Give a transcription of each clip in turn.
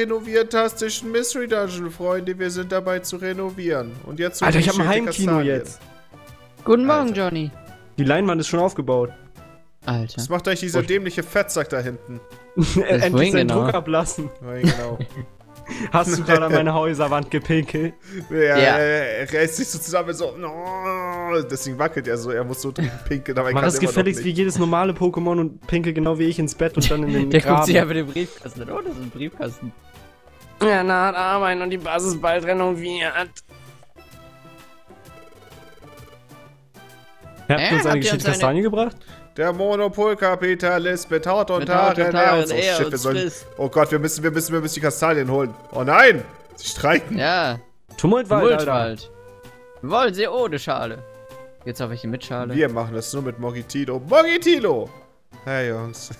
renoviert hast durch den Mystery Dungeon, Freunde. Wir sind dabei zu renovieren. Und jetzt so Alter, ich hab ein Heimkino jetzt. Guten Morgen, Alter. Johnny. Die Leinwand ist schon aufgebaut. Alter. Was macht euch dieser dämliche Fettsack da hinten? Endlich seinen Druck ablassen. Genau. Hast du gerade an meine Häuserwand gepinkelt? Ja, er reißt sich so zusammen so. No, deswegen wackelt er so, er muss so drin pinkeln. Mach das gefälligst wie jedes normale Pokémon und pinkelt genau wie ich ins Bett und dann in den Der Graben. Guckt sich ja mit dem Briefkasten. Oh, das ist ein Briefkasten. Ja, na, hat Armin und die Basis bald renoviert. Habt ihr uns eine geschickte Kastanie gebracht? Der Monopolkapitalist mit Haut und Haaren, Shit, wir sollen. Oh Gott, wir müssen die Kastanien holen. Oh nein! Sie streiken! Ja. Tumultwald. Wollen sie ohne Schale? Jetzt auf welche mit Schale? Wir machen das nur mit Mogitilo. Mogitilo! Hey Jungs.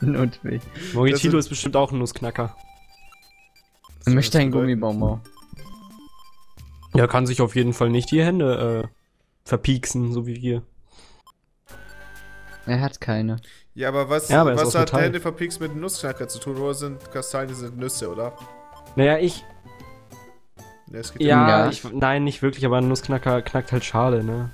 Ludwig. Mogitilo ist bestimmt auch ein Nussknacker. Ich möchte einen Gummibaum. Er kann sich auf jeden Fall nicht die Hände verpieksen, so wie wir. Er hat keine. Ja, aber was hat Hände verpiekst mit Nussknacker zu tun? Oder sind Kastanien sind Nüsse, oder? Naja, nein, nicht wirklich, aber ein Nussknacker knackt halt Schale, ne?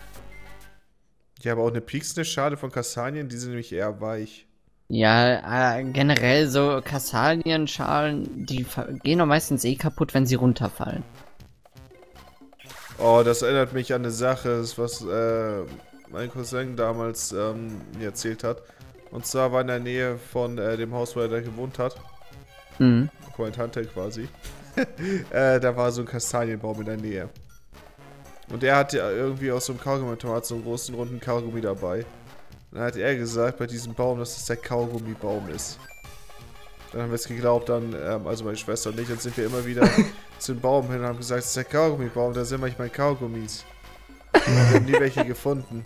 Ja, aber auch eine pieksende Schale von Kastanien, die sind nämlich eher weich. Ja, generell so Kastanienschalen, die gehen doch meistens eh kaputt, wenn sie runterfallen. Oh, das erinnert mich an eine Sache, was, mein Cousin damals mir erzählt hat. Und zwar war in der Nähe von dem Haus, wo er da gewohnt hat. Mhm. Quintante quasi. Da war so ein Kastanienbaum in der Nähe. Und er hatte irgendwie aus so einem Kaugummi-Tomat so einen großen, runden Kaugummi dabei. Und dann hat er gesagt, bei diesem Baum, dass das der Kaugummibaum ist. Dann haben wir es geglaubt, dann, also meine Schwester und ich, dann sind wir immer wieder zum Baum hin und haben gesagt, das ist der Kaugummibaum, da sind manchmal Kaugummis. Wir haben nie welche gefunden.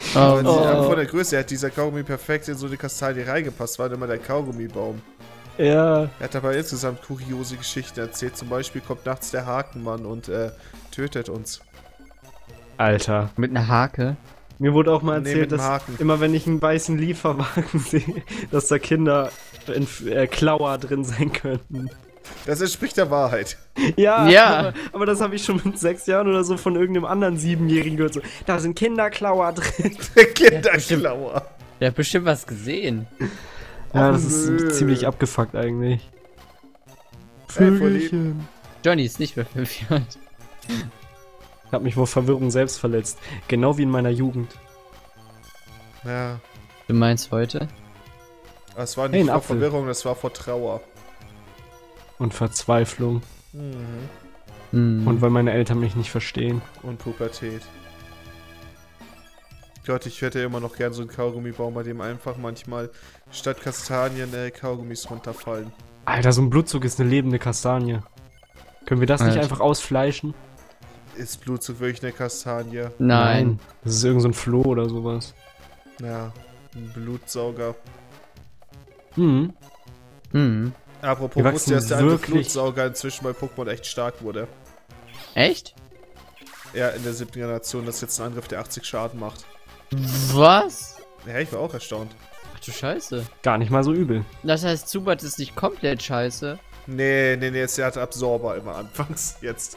Von der Größe hat dieser Kaugummi perfekt in so eine Kastanie reingepasst, war immer der Kaugummibaum. Ja. Er hat dabei insgesamt kuriose Geschichten erzählt. Zum Beispiel kommt nachts der Hakenmann und tötet uns. Alter. Mit einer Hake? Mir wurde auch mal erzählt, dass immer wenn ich einen weißen Lieferwagen sehe, dass da Kinder in Klauer drin sein könnten. Das entspricht der Wahrheit. Ja, ja. Aber das habe ich schon mit 6 Jahren oder so von irgendeinem anderen 7-Jährigen gehört. So, da sind Kinderklauer drin. Kinderklauer. Der hat bestimmt was gesehen. Ja, das ist ziemlich abgefuckt eigentlich. Vögelchen. Johnny ist nicht mehr 5 Jahre alt. Ich habe mich vor Verwirrung selbst verletzt. Genau wie in meiner Jugend. Ja. Du meinst heute? Das war nicht vor Verwirrung, das war vor Trauer. Und Verzweiflung. Mhm. Und weil meine Eltern mich nicht verstehen. Und Pubertät. Gott, ich hätte immer noch gern so einen Kaugummibaum, bei dem einfach manchmal statt Kastanien Kaugummis runterfallen. Alter, so ein Blutzug ist eine lebende Kastanie. Können wir das nicht einfach ausfleischen? Ist Blutzug wirklich eine Kastanie? Nein. Das ist irgend so ein Floh oder sowas. Ja, ein Blutsauger. Mhm. Mhm. Apropos, wusste ja, dass der alte Blutsauger inzwischen bei Pokémon echt stark wurde. Echt? Ja, in der 7. Generation, dass jetzt ein Angriff, der 80 Schaden macht. Was? Ja, ich war auch erstaunt. Ach du Scheiße. Gar nicht mal so übel. Das heißt, Zubat ist nicht komplett scheiße. Nee, jetzt der hat Absorber immer anfangs. Jetzt.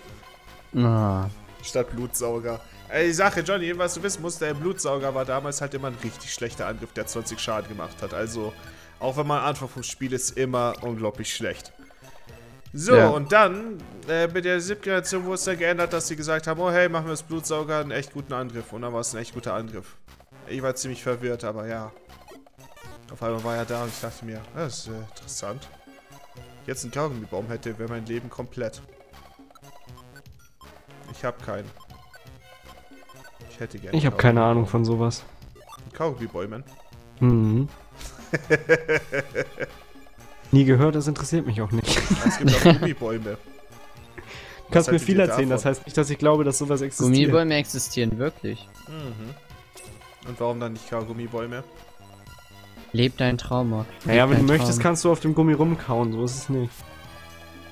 Ah. Statt Blutsauger. Die Sache, Johnny, was du wissen musst, der Blutsauger war damals halt immer ein richtig schlechter Angriff, der 20 Schaden gemacht hat. Also. Auch wenn man am Anfang vom Spiel ist, immer unglaublich schlecht. So, und dann, mit der 7. Generation wurde es dann geändert, dass sie gesagt haben, oh hey, machen wir das Blutsauger einen echt guten Angriff. Und dann war es ein echt guter Angriff. Ich war ziemlich verwirrt, aber ja. Auf einmal war er da und ich dachte mir, das ist interessant. Jetzt einen Kaugummibaum hätte, wäre mein Leben komplett. Ich habe keinen. Ich hätte gerne. Ich habe keine Ahnung von sowas. Kaugummibäumen? Mhm. Nie gehört, das interessiert mich auch nicht. Es gibt auch Gummibäume. Du kannst mir viel erzählen, das heißt nicht, dass ich glaube, dass sowas existiert. Gummibäume existieren wirklich. Mhm. Und warum dann nicht Gummibäume? Leb deinen Traum, Mark. Naja, wenn du möchtest, kannst du auf dem Gummi rumkauen, so ist es nicht.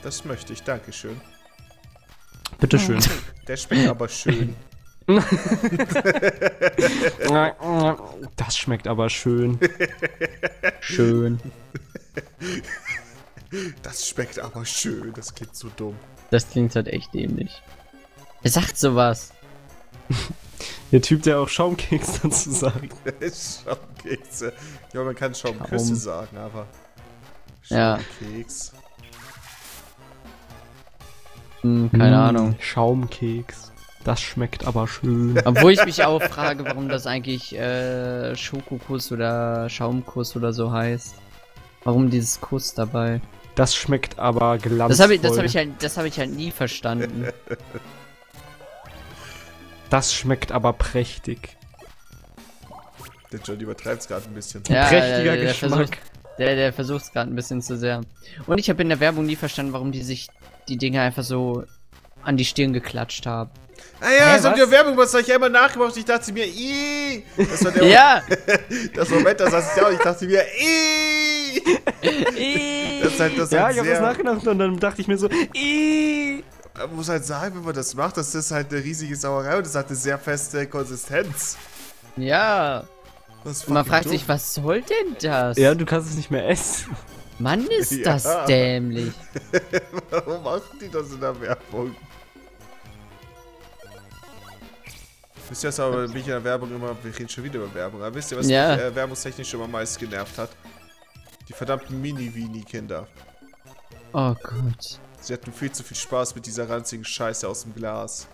Das möchte ich, dankeschön. Bitteschön. Der schmeckt aber schön. Das schmeckt aber schön. Schön. Das schmeckt aber schön. Das klingt so dumm. Das klingt halt echt dämlich. Er sagt sowas. Der Typ, der auch Schaumkekse dazu sagt. Schaumkekse. Ja, man kann Schaumküsse sagen, aber... Schaumkeks. Ja. Hm, keine Ahnung. Schaumkeks. Das schmeckt aber schön. Obwohl ich mich auch frage, warum das eigentlich Schokokuss oder Schaumkuss oder so heißt. Warum dieses Kuss dabei? Das schmeckt aber glanzvoll. Das hab ich halt nie verstanden. Das schmeckt aber prächtig. Der Jonny übertreibt's gerade ein bisschen. Ja, prächtiger Geschmack. Der versucht's gerade ein bisschen zu sehr. Und ich habe in der Werbung nie verstanden, warum die sich die Dinger einfach so an die Stirn geklatscht haben. Ah ja, hey, so in der Werbung, was habe ich einmal nachgemacht? Ich dachte mir, iiii. Das war der ja. Das Moment, da saß ich auch. Ich dachte mir, iiii. Ja, ich habe das nachgedacht und dann dachte ich mir so, iiii. Man muss halt sagen, wenn man das macht, das ist halt eine riesige Sauerei und das hat eine sehr feste Konsistenz. Ja. Man fragt sich, was soll denn das? Ja, du kannst es nicht mehr essen. Mann, ist das dämlich. Warum machen die das in der Werbung? Wisst ihr, was aber mich in der Werbung immer... Wir reden schon wieder über Werbung. Aber wisst ihr, was mich werbungstechnisch immer meist genervt hat? Die verdammten Mini-Wini-Kinder. Oh Gott. Sie hatten viel zu viel Spaß mit dieser ranzigen Scheiße aus dem Glas.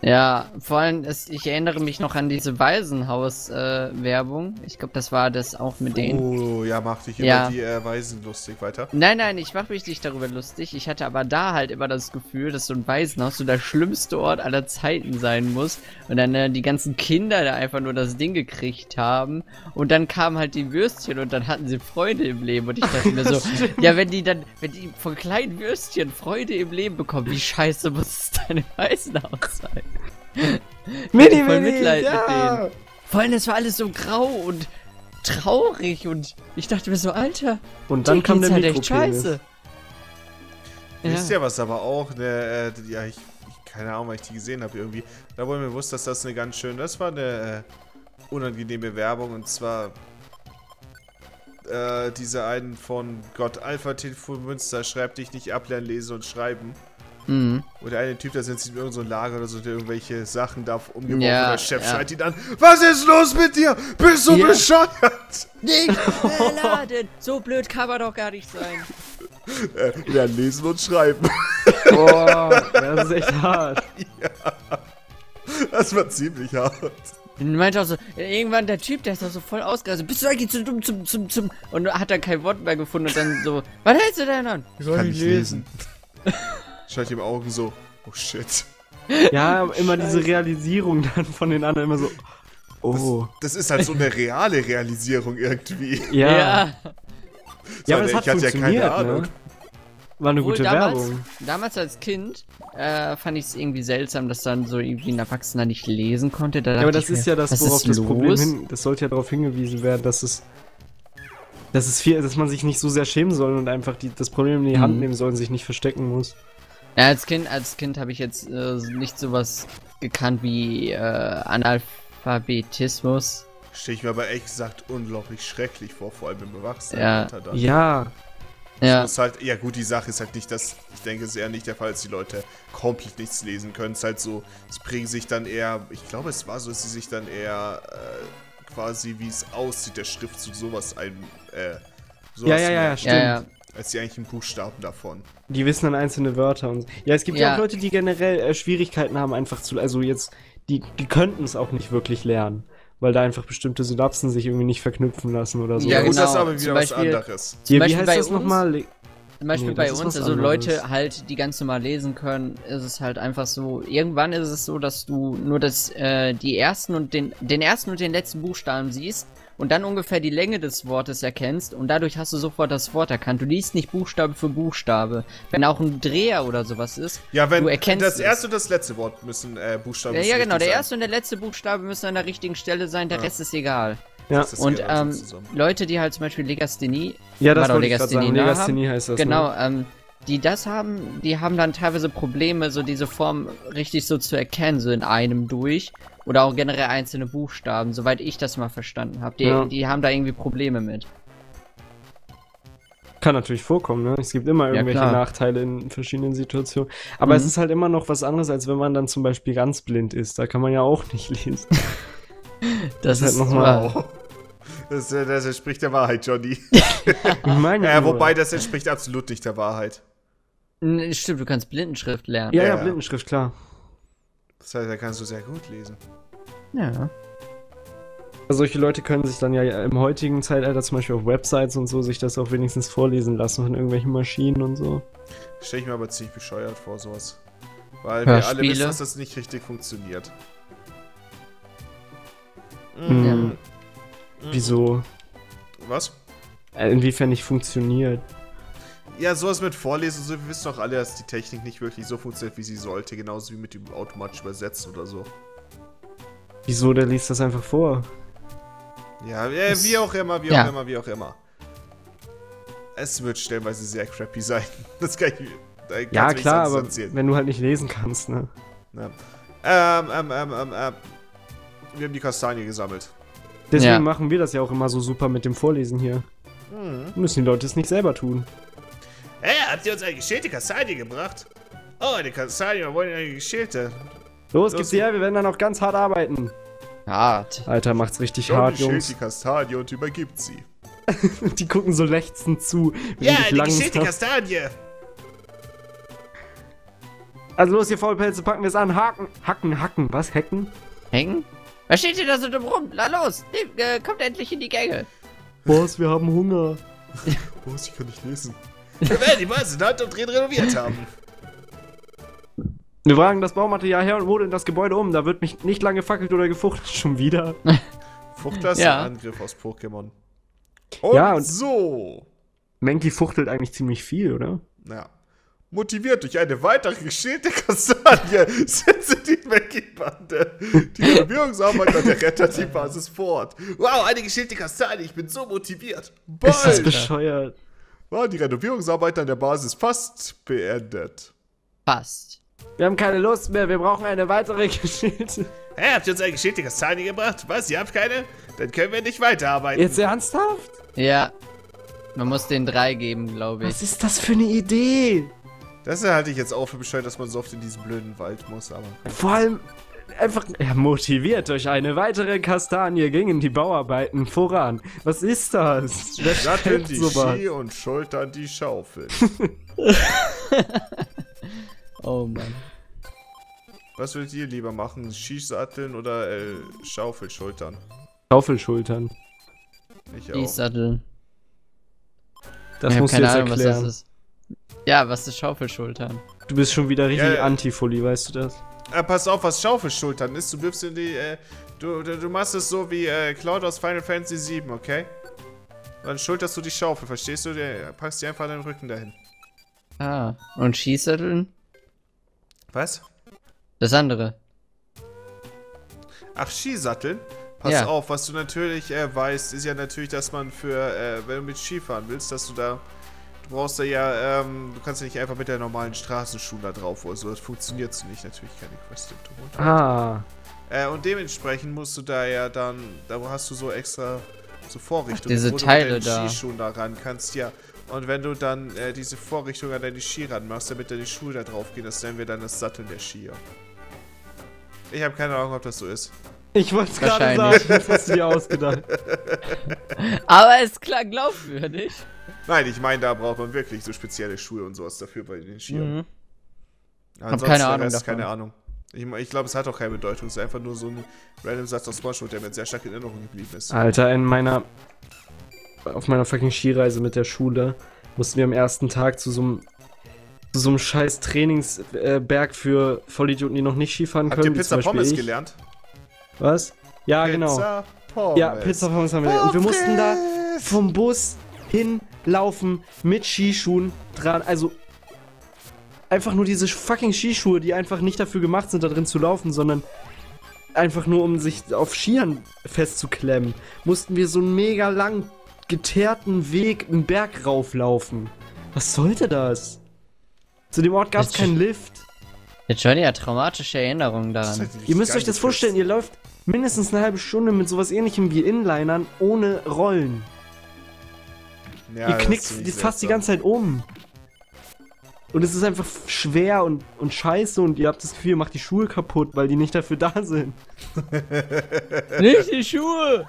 Ja, vor allem, ich erinnere mich noch an diese Waisenhaus-Werbung. Ich glaube, das war das auch mit denen. Oh, ja, mach dich über die Waisen lustig. Weiter. Nein, nein, ich mach mich nicht darüber lustig. Ich hatte aber da halt immer das Gefühl, dass so ein Waisenhaus so der schlimmste Ort aller Zeiten sein muss. Und dann die ganzen Kinder da einfach nur das Ding gekriegt haben. Und dann kamen halt die Würstchen und dann hatten sie Freude im Leben. Und ich dachte mir so, ja, wenn die von kleinen Würstchen Freude im Leben bekommen, wie scheiße muss es dann im Waisenhaus sein? Mini, voll Mitleid mit denen. Vor allem, das war alles so grau und traurig und ich dachte mir so, Alter. Und dann kam der halt echt scheiße. Wisst ihr was aber auch, ne, ja, keine Ahnung, weil ich die gesehen habe irgendwie. Da wurde mir bewusst, dass das eine ganz schöne, das war eine unangenehme Werbung und zwar diese einen von Gott Alpha Telefon Münster, schreib dich nicht ablernen, lesen und schreiben. Mhm. Oder ein Typ, der sitzt in irgendeinem Lager oder so, der irgendwelche Sachen darf umgeworfen und der Chef schreit ihn an. Was ist los mit dir? Bist du bescheuert? Nicht beladen. So blöd kann man doch gar nicht sein. Ja, lesen und schreiben. Boah, das ist echt hart. Ja. Das war ziemlich hart. Und meinte auch so, irgendwann der Typ, der ist doch so voll ausgerastet. Bist du eigentlich zu dumm zum. Und hat dann kein Wort mehr gefunden und dann so, was hältst du denn an? Ich soll nicht lesen. Schaut ihm Augen so, oh shit. Ja, immer diese Realisierung dann von den anderen, immer so, oh. Das ist halt so eine reale Realisierung irgendwie. Ja. So, aber das hat funktioniert, ja, keine Ahnung. Ne? War eine gute Werbung. Damals als Kind fand ich es irgendwie seltsam, dass dann so irgendwie ein Erwachsener nicht lesen konnte. Da ja, aber das ist ja das, worauf das Problem hin... Das sollte ja darauf hingewiesen werden, dass man sich nicht so sehr schämen soll und einfach das Problem in die Hand nehmen soll und sich nicht verstecken muss. Ja, als Kind habe ich jetzt nicht sowas gekannt wie Analphabetismus. Stehe ich mir aber ehrlich gesagt unglaublich schrecklich vor, vor allem im Bewachsenen. Ja gut, die Sache ist halt nicht, dass ich denke, es ist eher nicht der Fall, dass die Leute komplett nichts lesen können. Es ist halt so, es bringen sich dann eher, ich glaube es war so, dass sie sich dann eher quasi, wie es aussieht, der Schrift zu sowas stimmt. Als die eigentlich einen Buchstaben davon. Die wissen dann einzelne Wörter und so. Ja, es gibt ja auch Leute, die generell Schwierigkeiten haben, einfach zu... Also jetzt, die könnten es auch nicht wirklich lernen. Weil da einfach bestimmte Synapsen sich irgendwie nicht verknüpfen lassen oder so. Ja, gut, das ist aber wieder was anderes. Wie heißt das nochmal? Zum Beispiel bei uns, also Leute halt, die ganz normal lesen können, ist es halt einfach so, irgendwann ist es so, dass du nur den ersten und den letzten Buchstaben siehst und dann ungefähr die Länge des Wortes erkennst und dadurch hast du sofort das Wort erkannt. Du liest nicht Buchstabe für Buchstabe. Wenn auch ein Dreher oder sowas ist, du erkennst das erste und das letzte Wort müssen Buchstaben sein. Ja, genau, der erste und der letzte Buchstabe müssen an der richtigen Stelle sein, der Rest ist egal. Ja. Und Leute, die halt zum Beispiel Legasthenie, Legasthenie heißt das. Genau, die das haben, die haben dann teilweise Probleme, so diese Form richtig so zu erkennen, so in einem durch. Oder auch generell einzelne Buchstaben, soweit ich das mal verstanden habe. Die haben da irgendwie Probleme mit. Kann natürlich vorkommen, ne? Es gibt immer irgendwelche Nachteile in verschiedenen Situationen. Aber es ist halt immer noch was anderes, als wenn man dann zum Beispiel ganz blind ist. Da kann man ja auch nicht lesen. Das ist halt nochmal. Das entspricht der Wahrheit, Jonny. Wobei, das entspricht absolut nicht der Wahrheit. Stimmt, du kannst Blindenschrift lernen. Ja, Blindenschrift, klar. Das heißt, da kannst du sehr gut lesen. Ja. Also solche Leute können sich dann ja im heutigen Zeitalter zum Beispiel auf Websites und so sich das auch wenigstens vorlesen lassen von irgendwelchen Maschinen und so. Stelle ich mir aber ziemlich bescheuert vor, sowas. Weil wir alle wissen, dass das nicht richtig funktioniert. Wieso? Was? Inwiefern nicht funktioniert? Ja, sowas mit Vorlesen, so, wir wissen doch alle, dass die Technik nicht wirklich so funktioniert, wie sie sollte, genauso wie mit dem automatisch Übersetzen oder so. Wieso, der liest das einfach vor? Ja, wie auch immer. Es wird stellenweise sehr crappy sein. Das kann ich mir. Ja, klar, aber wenn du halt nicht lesen kannst, ne? Ja. Wir haben die Kastanie gesammelt. Deswegen machen wir das ja auch immer so super mit dem Vorlesen hier. Müssen die Leute es nicht selber tun. Hey, habt ihr uns eine geschälte Kastanie gebracht? Oh, eine Kastanie, wir wollen eine geschälte. Los, gib's her, wir werden dann noch ganz hart arbeiten. Hart. Alter, macht's richtig hart, Jungs. Die Kastanie und übergibt sie. Die gucken so lechzend zu. Ja, die geschälte Kastanie. Also los, ihr Faulpelze, packen wir es an. Hacken. Was? Hacken? Hängen? Was steht ihr da so dumm rum? Na los, kommt endlich in die Gänge. Boss, wir haben Hunger. Boss, ich kann nicht lesen. Wir werden die meisten Hand und Drehen renoviert haben. Wir wagen das Baumaterial her und modeln das Gebäude um. Da wird mich nicht lange gefackelt oder gefuchtelt. Schon wieder. Fuchtler ist ein Angriff aus Pokémon. Und so. Menki fuchtelt eigentlich ziemlich viel, oder? Ja. Motiviert durch eine weitere geschälte Kastanie sind sie die Menki-Bande. Die Renovierungsarbeiter der Retter die Basis fort. Wow, eine geschälte Kastanie. Ich bin so motiviert. Bald. Ist das bescheuert? Wow, die Renovierungsarbeiter an der Basis fast beendet. Fast. Wir haben keine Lust mehr, wir brauchen eine weitere geschälte. Hey, habt ihr uns eine geschälte Kastanie gebracht? Was, ihr habt keine? Dann können wir nicht weiterarbeiten. Jetzt ernsthaft? Ja. Man muss den 3 geben, glaube ich. Was ist das für eine Idee? Das halte ich jetzt auch für bescheuert, dass man so oft in diesen blöden Wald muss, aber... Vor allem... Einfach... Ja, motiviert durch eine weitere Kastanie gingen die Bauarbeiten voran. Was ist das? Wer schreibt sowas? Ski und schultern die Schaufel. Oh Mann. Was würdet ihr lieber machen? Skisatteln oder Schaufelschultern? Schaufelschultern. Ich auch. Skisatteln. Das musst du jetzt erklären. Was das ist. Ja, was ist Schaufelschultern? Du bist schon wieder richtig anti-Fully, weißt du das? Pass auf, was Schaufelschultern ist. Du wirfst in die. Du machst es so wie Cloud aus Final Fantasy VII, okay? Dann schulterst du die Schaufel, verstehst du? Packst die einfach an den Rücken dahin. Ah, und Schießsatteln? Was? Das andere. Ach, Skisatteln? Pass auf, was du natürlich weißt, ist ja natürlich, dass man für, wenn du mit Ski fahren willst, dass du da, du brauchst da ja, du kannst ja nicht einfach mit der normalen Straßenschuhe da drauf oder so, das funktioniert so nicht, natürlich keine Quest im und dementsprechend musst du da ja dann, da hast du so extra so Vorrichtungen, diese wo Teile du mit deinen Skischuhen da ran kannst, Und wenn du dann diese Vorrichtung an deine Ski ranmachst, damit da die Schuhe da drauf gehen, das nennen wir dann das Satteln der Skier. Ich habe keine Ahnung, ob das so ist. Ich wollte es gerade sagen, das hast du dir ausgedacht. Aber es klang glaubwürdig. Nein, ich meine, da braucht man wirklich so spezielle Schuhe und sowas dafür bei den Skiern. Ansonsten keine Ahnung davon. Keine Ahnung. Ich glaube, es hat auch keine Bedeutung. Es ist einfach nur so ein random Satz aus SpongeBob, der mir sehr stark in Erinnerung geblieben ist. Alter, in meiner... Auf meiner fucking Skireise mit der Schule mussten wir am ersten Tag zu so einem scheiß Trainingsberg für Vollidioten, die noch nicht Skifahren können. Habt ihr Pizza Pommes gelernt? Was? Ja, genau. Pizza Pommes. Ja, Pizza Pommes haben wir gelernt. Und wir mussten da vom Bus hinlaufen mit Skischuhen dran. Also einfach nur diese fucking Skischuhe, die einfach nicht dafür gemacht sind, da drin zu laufen, sondern einfach nur, um sich auf Skiern festzuklemmen. Mussten wir so einen mega langen geteerten Weg einen Berg rauflaufen. Was sollte das? Zu dem Ort gab es keinen Lift. Der Jonny hat traumatische Erinnerungen daran. Halt ihr müsst euch das vorstellen, ihr läuft mindestens eine halbe Stunde mit sowas ähnlichem wie Inlinern ohne Rollen. Ja, ihr knickt fast die ganze Zeit um. Und es ist einfach schwer und scheiße und ihr habt das Gefühl, ihr macht die Schuhe kaputt, weil die nicht dafür da sind. Nicht die Schuhe!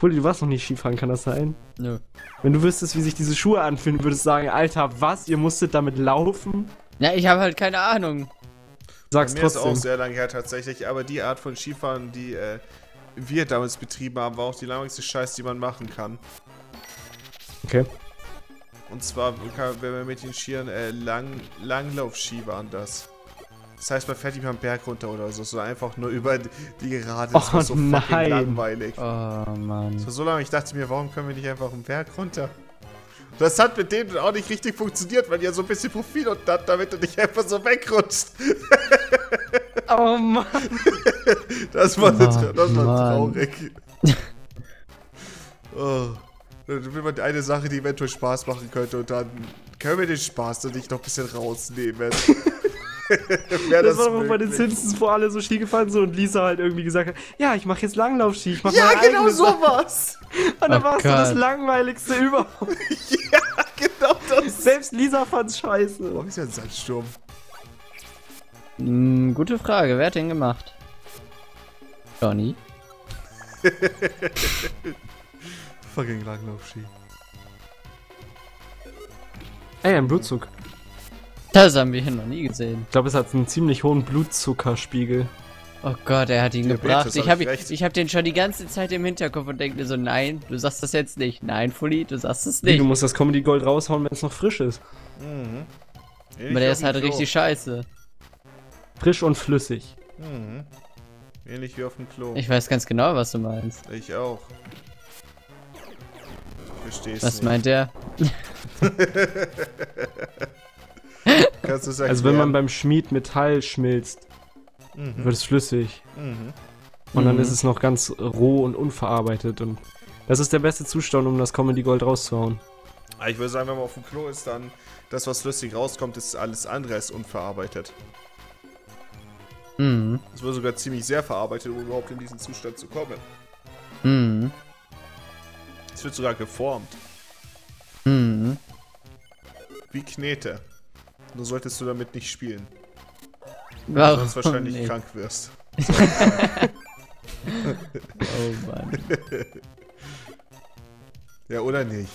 Fully, du warst noch nicht Skifahren, kann das sein? Nö. Wenn du wüsstest, wie sich diese Schuhe anfühlen, würdest du sagen, Alter, was? Ihr musstet damit laufen? Ja, ich habe halt keine Ahnung. Sag's trotzdem. Ist auch sehr lange her tatsächlich, aber die Art von Skifahren, die wir damals betrieben haben, war auch die langweiligste Scheiße, die man machen kann. Okay. Und zwar, wenn wir mit den Skiern Langlauf-Ski waren das. Das heißt, man fährt nicht mal einen Berg runter oder so, sondern einfach nur über die Gerade. Das war so fucking langweilig. Oh Mann. Das war so lange, ich dachte mir, warum können wir nicht einfach einen Berg runter? Das hat mit denen auch nicht richtig funktioniert, weil ihr so ein bisschen Profil unten habt, damit ihr nicht einfach so wegrutscht. Oh Mann. Das war, traurig. Oh. Dann will man eine Sache, die eventuell Spaß machen könnte, und dann können wir den Spaß dann nicht noch ein bisschen rausnehmen. Das war doch bei den Simpsons, vor allem so Ski gefahren so und Lisa halt irgendwie gesagt hat, ja, ich mache jetzt Langlaufski, ich mache ja, genau sowas. Und dann war es so das Langweiligste überhaupt. Ja, genau das. Selbst Lisa fand's scheiße. Warum ist ja ein Sandsturm? Hm, gute Frage, wer hat den gemacht? Jonny. Fucking Langlaufski. Ey, ein Blutzug. Das haben wir hier noch nie gesehen. Ich glaube, es hat einen ziemlich hohen Blutzuckerspiegel. Oh Gott, er hat ihn gebracht. Ich hab den schon die ganze Zeit im Hinterkopf und denke mir so, nein, du sagst das jetzt nicht. Nein, Fully, du sagst es nicht. Du musst das Comedy Gold raushauen, wenn es noch frisch ist. Mhm. Aber der ist halt richtig scheiße. Frisch und flüssig. Mhm. Ähnlich wie auf dem Klo. Ich weiß ganz genau, was du meinst. Ich auch. Verstehst du? Was meint der? Kannst du sagen, also wenn man beim Schmied Metall schmilzt, wird es flüssig. Und dann ist es noch ganz roh und unverarbeitet. Und das ist der beste Zustand, um das Comedy Gold rauszuhauen. Ich würde sagen, wenn man auf dem Klo ist, dann das, was flüssig rauskommt, ist alles andere als unverarbeitet. Mhm. Es wird sogar ziemlich sehr verarbeitet, um überhaupt in diesen Zustand zu kommen. Mhm. Es wird sogar geformt. Mhm. Wie Knete. Nur solltest du damit nicht spielen. Warum? Sonst wahrscheinlich krank wirst. Oh Mann. Ja, oder nicht?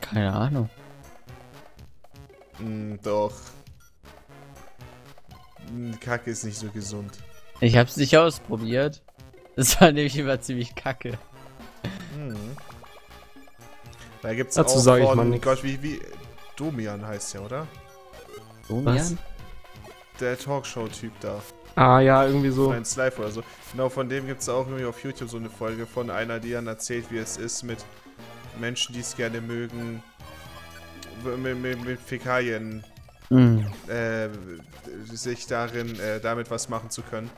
Keine Ahnung. Doch. Kacke ist nicht so gesund. Ich hab's nicht ausprobiert. Das war nämlich immer ziemlich kacke. Da gibt's dazu auch sag ich mal nix. Gott, wie Domian heißt ja, oder? Domian? Was? Der Talkshow-Typ da. Ah ja, irgendwie so. Ein Live oder so. Genau, von dem gibt's auch irgendwie auf YouTube so eine Folge von einer, die dann erzählt, wie es ist mit Menschen, die es gerne mögen, mit Fäkalien sich darin, damit was machen zu können.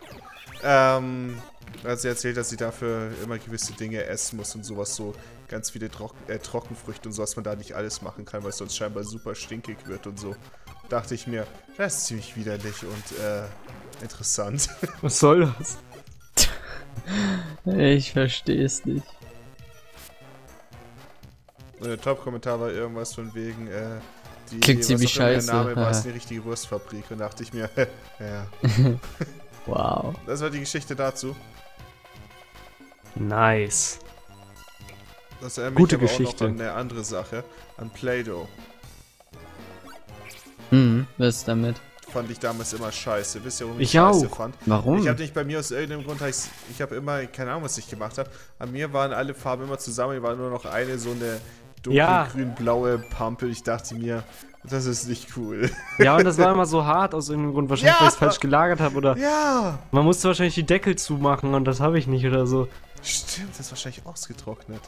Also sie erzählt, dass sie dafür immer gewisse Dinge essen muss und sowas, so ganz viele Trockenfrüchte und so, dass man da nicht alles machen kann, weil es sonst scheinbar super stinkig wird und so. Dachte ich mir, das ist ziemlich widerlich und interessant. Was soll das? Ich verstehe es nicht. Und der Top-Kommentar war irgendwas von wegen, die klingt ziemlich scheiße. Der Name war es eine richtige Wurstfabrik und dachte ich mir, ja. Wow. Das war die Geschichte dazu. Nice. Das erinnert mich aber auch noch an eine andere Sache. An Play-Doh. Hm, was ist damit? Fand ich damals immer scheiße. Wisst ihr, warum ich scheiße fand? Warum? Ich hab nicht bei mir aus irgendeinem Grund, ich hab immer, keine Ahnung, was ich gemacht habe. An mir waren alle Farben immer zusammen, hier war nur noch eine, so eine dunkelgrün-blaue Pampe. Ich dachte mir, das ist nicht cool. Ja, und das war immer so hart aus irgendeinem Grund. Wahrscheinlich, weil ich es falsch gelagert habe oder... Ja! Man musste wahrscheinlich die Deckel zumachen und das habe ich nicht oder so. Stimmt, das ist wahrscheinlich ausgetrocknet.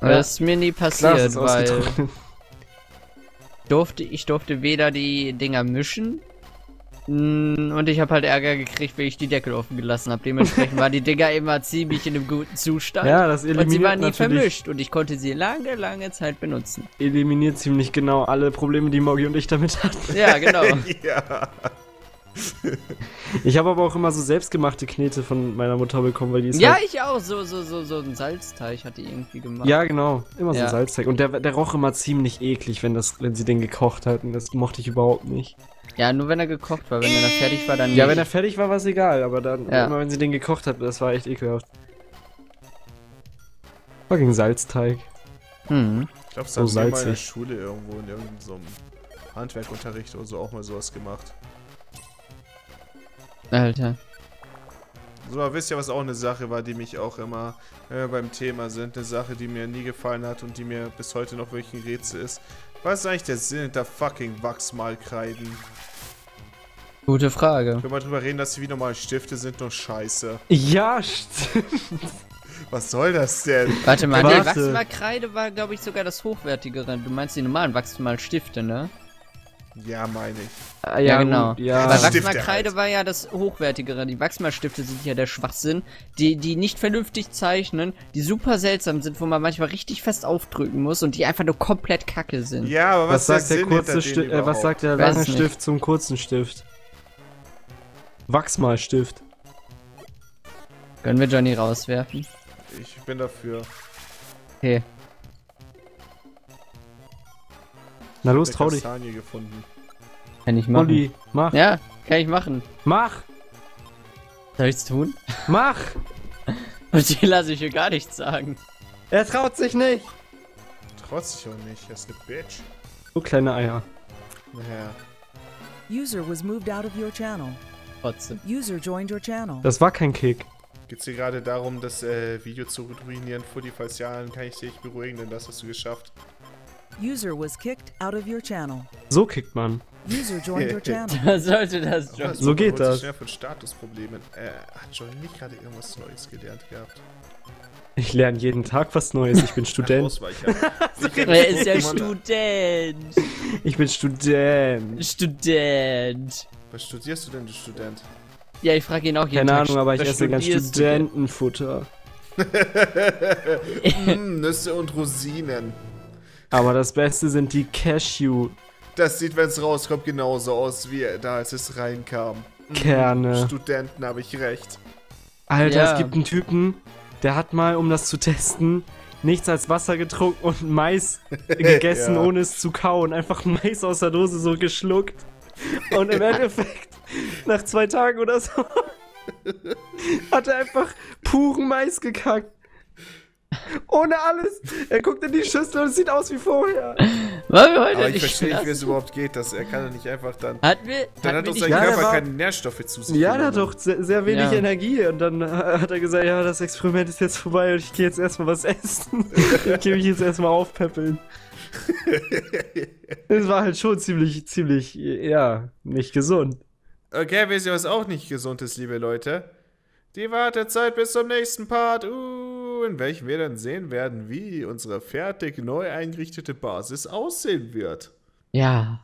Ja. Das ist mir nie passiert, klar, weil... Ich durfte weder die Dinger mischen und ich habe halt Ärger gekriegt, weil ich die Deckel offen gelassen habe. Dementsprechend waren die Dinger immer ziemlich in einem guten Zustand. Ja, das eliminiert und sie waren nie vermischt und ich konnte sie lange, lange Zeit benutzen. Eliminiert ziemlich genau alle Probleme, die Moggy und ich damit hatten. Ja, genau. Ja. Ich habe aber auch immer so selbstgemachte Knete von meiner Mutter bekommen, weil die ist. Ja, halt ich auch. So ein Salzteig hat die irgendwie gemacht. Ja, genau. Immer so ein Salzteig. Und der roch immer ziemlich eklig, wenn sie den gekocht hat. Und das mochte ich überhaupt nicht. Ja, nur wenn er gekocht war. Wenn er dann fertig war, dann nicht. Ja, wenn er fertig war, war es egal. Aber dann, immer wenn sie den gekocht hat, das war echt ekelhaft. Fucking Salzteig. Hm. Ich glaube, so haben wir mal in der Schule irgendwo in irgendeinem so Handwerkunterricht oder so auch mal sowas gemacht. Alter. So, aber wisst ihr, was auch eine Sache war, die mich auch immer, wenn wir beim Thema sind, eine Sache, die mir nie gefallen hat und die mir bis heute noch wirklich ein Rätsel ist. Was ist eigentlich der Sinn hinter fucking Wachsmalkreiden? Gute Frage. Können wir mal drüber reden, dass sie wie normale Stifte sind, nur scheiße. Ja, stimmt. Was soll das denn? Warte mal, die Wachsmalkreide war, glaube ich, sogar das Hochwertigere. Du meinst die normalen Wachsmalstifte, ne? Ja, meine ich. Ah, ja, genau. Ja. Weil Wachsmalkreide war ja das Hochwertigere. Die Wachsmalstifte sind ja der Schwachsinn. Die nicht vernünftig zeichnen, die super seltsam sind, wo man manchmal richtig fest aufdrücken muss und die einfach nur komplett kacke sind. Ja, aber was sagt der lange Stift zum kurzen Stift? Wachsmalstift. Können wir Jonny rauswerfen? Ich bin dafür. Okay. Na los, trau dich. Gefunden. Kann ich machen. Fully, mach. Ja, kann ich machen. Mach! Soll ich's tun? Mach! Und die lasse ich hier gar nichts sagen. Er traut sich nicht! Traut sich auch nicht, er ist eine Bitch. So kleine Eier. Naja. User was moved out of your channel. Trotzdem. User joined your channel. Das war kein Kick. Geht's dir gerade darum, das Video zu ruinieren, Fully? Falls ja, dann kann ich dich beruhigen, denn das hast du geschafft. User was kicked out of your channel. So kickt man. User joined your channel. Da sollte das schon. So geht das. Schnell von Statusproblemen. Hat Jonny nicht gerade irgendwas Neues gelernt gehabt? Ich lerne jeden Tag was Neues. Ich bin Student. Wer ist ja Student? Ich bin Student. Student. Was studierst du denn, du Student? Ja, ich frage ihn auch jeden Tag. Keine Ahnung, aber ich esse ganz Studentenfutter. Nüsse und Rosinen. Aber das Beste sind die Cashew. Das sieht, wenn es rauskommt, genauso aus, wie da als es reinkam. Kerne. Studenten, habe ich recht. Alter, es gibt einen Typen, der hat mal, um das zu testen, nichts als Wasser getrunken und Mais gegessen, ohne es zu kauen. Einfach Mais aus der Dose so geschluckt. Und im Endeffekt, nach 2 Tagen oder so, hat er einfach puren Mais gekackt. Ohne alles. Er guckt in die Schüssel und es sieht aus wie vorher. Aber ich verstehe nicht, wie es überhaupt geht. Dass er kann doch nicht einfach dann... Dann hat doch sein Körper keine Nährstoffe zu sich. Ja, der hat doch sehr wenig Energie. Und dann hat er gesagt, ja, das Experiment ist jetzt vorbei und ich gehe jetzt erstmal was essen. Ich gehe mich jetzt erstmal aufpäppeln. Das war halt schon ziemlich, nicht gesund. Okay, wisst ihr, was auch nicht gesund ist, liebe Leute? Die Wartezeit bis zum nächsten Part. In welchem wir dann sehen werden, wie unsere fertig neu eingerichtete Basis aussehen wird. Ja.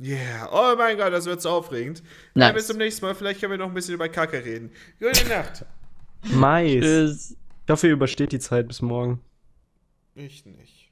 Yeah. Oh mein Gott, das wird so aufregend. Nice. Ja, bis zum nächsten Mal. Vielleicht können wir noch ein bisschen über Kacke reden. Gute Nacht. Mais. Tschüss. Ich hoffe, ihr übersteht die Zeit bis morgen. Ich nicht.